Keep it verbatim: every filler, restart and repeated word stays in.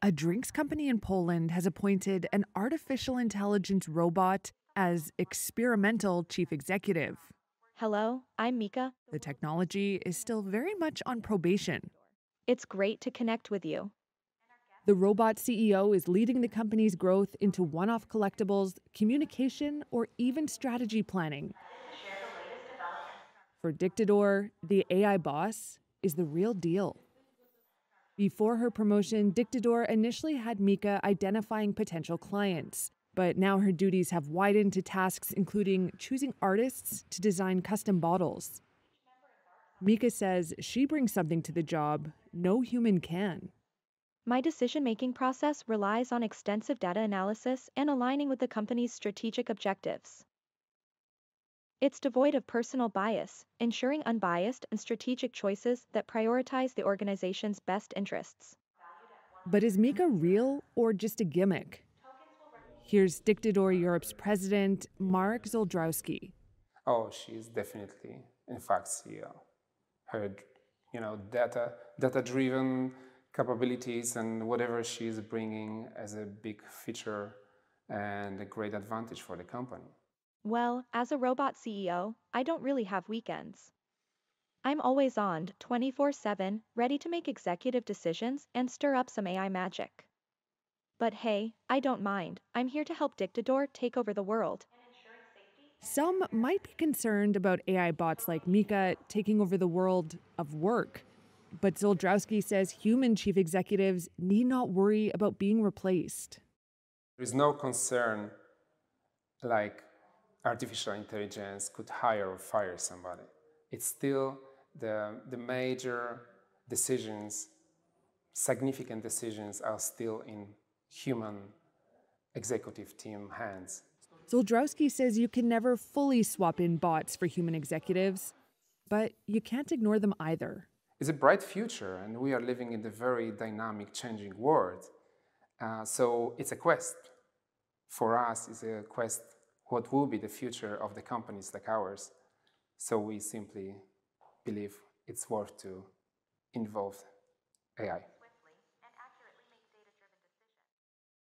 A drinks company in Poland has appointed an artificial intelligence robot as experimental chief executive. Hello, I'm Mika. The technology is still very much on probation. It's great to connect with you. The robot C E O is leading the company's growth into one-off collectibles, communication, or even strategy planning. For Dictador, the A I boss is the real deal. Before her promotion, Dictador initially had Mika identifying potential clients, but now her duties have widened to tasks including choosing artists to design custom bottles. Mika says she brings something to the job no human can. My decision-making process relies on extensive data analysis and aligning with the company's strategic objectives. It's devoid of personal bias, ensuring unbiased and strategic choices that prioritize the organization's best interests. But is Mika real or just a gimmick? Here's Dictador Europe's president, Mark Zoldrowski. Oh, she is definitely, in fact, C E O. Her, you know, data, data-driven capabilities and whatever she is bringing as a big feature and a great advantage for the company. Well, as a robot C E O, I don't really have weekends. I'm always on, twenty-four seven, ready to make executive decisions and stir up some A I magic. But hey, I don't mind. I'm here to help Dictador take over the world. Some might be concerned about A I bots like Mika taking over the world of work. But Zoldrowski says human chief executives need not worry about being replaced. There is no concern like artificial intelligence could hire or fire somebody. It's still the, the major decisions, significant decisions are still in human executive team hands. Zoldrowski says you can never fully swap in bots for human executives, but you can't ignore them either. It's a bright future, and we are living in a very dynamic, changing world. Uh, so it's a quest. For us, it's a quest what will be the future of the companies like ours. So we simply believe it's worth to involve A I.